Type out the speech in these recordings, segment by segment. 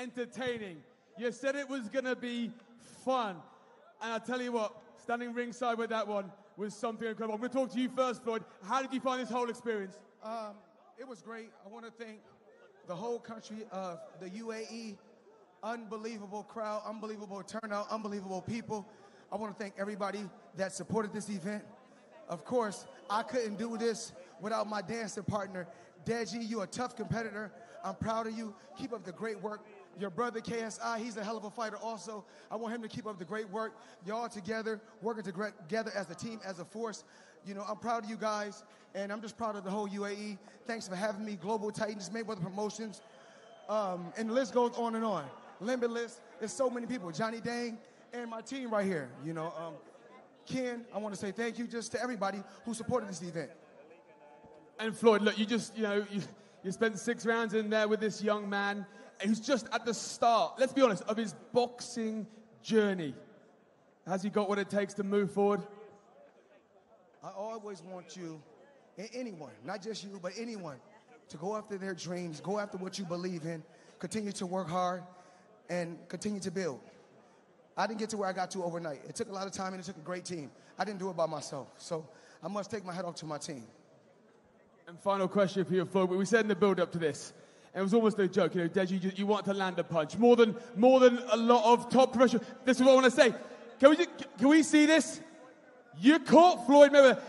entertaining. You said it was going to be fun. And I'll tell you what, standing ringside with that one was something incredible. I'm going to talk to you first, Floyd. How did you find this whole experience? It was great. I want to thank the whole country of the UAE. Unbelievable crowd, unbelievable turnout, unbelievable people. I want to thank everybody that supported this event. Of course, I couldn't do this without my dancing partner. Deji, you're a tough competitor. I'm proud of you. Keep up the great work. Your brother, KSI, he's a hell of a fighter also. I want him to keep up the great work. Y'all together, working together as a team, as a force. You know, I'm proud of you guys, and I'm just proud of the whole UAE. Thanks for having me. Global Titans, Mayweather Promotions. And the list goes on and on. Limitless, there's so many people. Johnny Dang and my team right here, you know. Ken, I want to say thank you just to everybody who supported this event. And Floyd, look, you just, you know, you spent 6 rounds in there with this young man who's just at the start, let's be honest, of his boxing journey. Has he got what it takes to move forward? I always want you, and anyone, not just you, but anyone, to go after their dreams, go after what you believe in, continue to work hard, and continue to build. I didn't get to where I got to overnight. It took a lot of time, and it took a great team. I didn't do it by myself, so I must take my hat off to my team. And final question for you, Floyd. We said in the build-up to this, and it was almost a joke, you know, Deji, you want to land a punch. More than a lot of top professionals. This is what I want to say. Can we see this? You caught Floyd Mayweather.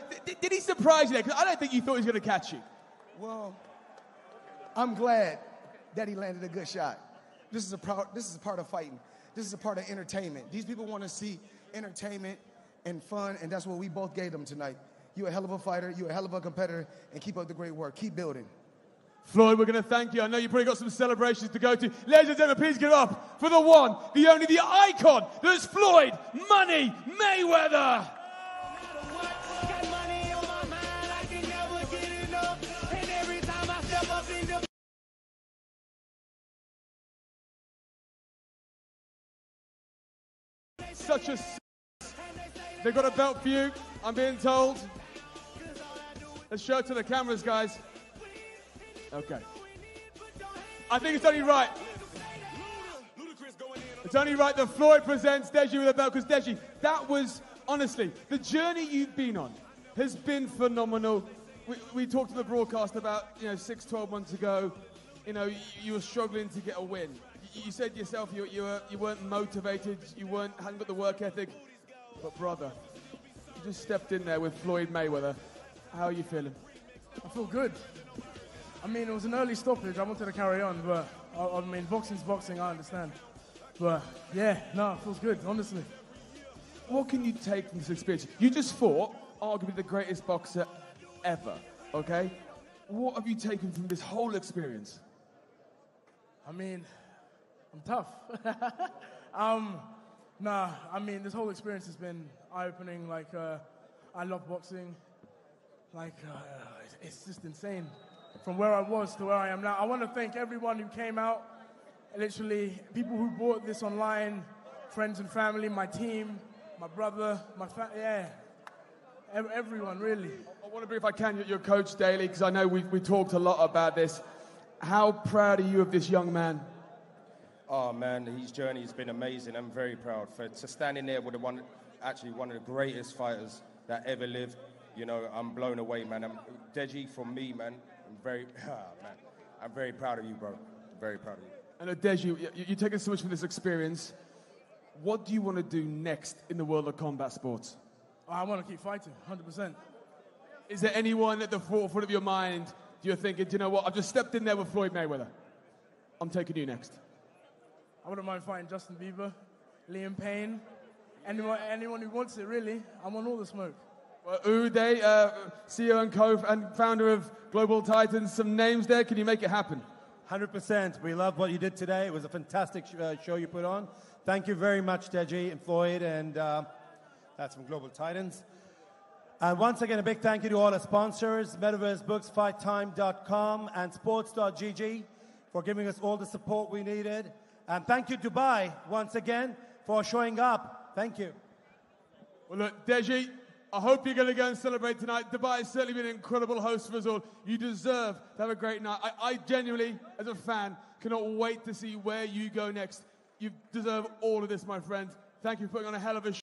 Did he surprise you there? Because I don't think you thought he was going to catch you. Well, I'm glad that he landed a good shot. This is a part of fighting. This is a part of entertainment. These people want to see entertainment and fun, and that's what we both gave them tonight. You're a hell of a fighter. You're a hell of a competitor, and keep up the great work. Keep building. Floyd, we're going to thank you. I know you've probably got some celebrations to go to. Ladies and gentlemen, please give up for the one, the only, the icon. There's Floyd Money Mayweather. Such a... They've got a belt for you, I'm being told. Let's show it to the cameras, guys. Okay. I think it's only right. It's only right that Floyd presents Deji with a belt, because Deji, that was, honestly, the journey you've been on has been phenomenal. We talked to the broadcast about, you know, 6, 12 months ago, you know, you were struggling to get a win. You said yourself you weren't motivated, hadn't got the work ethic. But brother, you just stepped in there with Floyd Mayweather. How are you feeling? I feel good. I mean, it was an early stoppage. I wanted to carry on, but I mean, boxing's boxing, I understand. But yeah, no, it feels good, honestly. What can you take from this experience? You just fought arguably the greatest boxer ever, okay? What have you taken from this whole experience? I mean, I'm tough. I mean, this whole experience has been eye-opening. Like, I love boxing. Like, it's just insane. From where I was to where I am now. I want to thank everyone who came out. Literally, people who bought this online, friends and family, my team, my brother, everyone, really. I want to bring, if I can, your coach Daly, because I know we talked a lot about this. How proud are you of this young man? Oh man, his journey has been amazing. I'm very proud to stand in there with one of the greatest fighters that ever lived. You know, I'm blown away, man. Deji, from me, man, I'm very proud of you, bro. Very proud of you. And Deji, you're taking so much from this experience. What do you want to do next in the world of combat sports? I want to keep fighting, 100%. Is there anyone at the forefront of your mind you're thinking, do you know what? I've just stepped in there with Floyd Mayweather. I'm taking you next. I wouldn't mind fighting Justin Bieber, Liam Payne, anyone who wants it, really. I want all the smoke. Well, Uday, CEO and founder of Global Titans, some names there. Can you make it happen? 100%. We love what you did today. It was a fantastic show you put on. Thank you very much, Deji and Floyd, and that's from Global Titans. And once again, a big thank you to all our sponsors, Metaverse Books, FightTime.com, and sports.gg for giving us all the support we needed. And thank you, Dubai, once again, for showing up. Thank you. Well, look, Deji, I hope you're going to go and celebrate tonight. Dubai has certainly been an incredible host for us all. You deserve to have a great night. I genuinely, as a fan, Cannot wait to see where you go next. You deserve all of this, my friend. Thank you for putting on a hell of a show.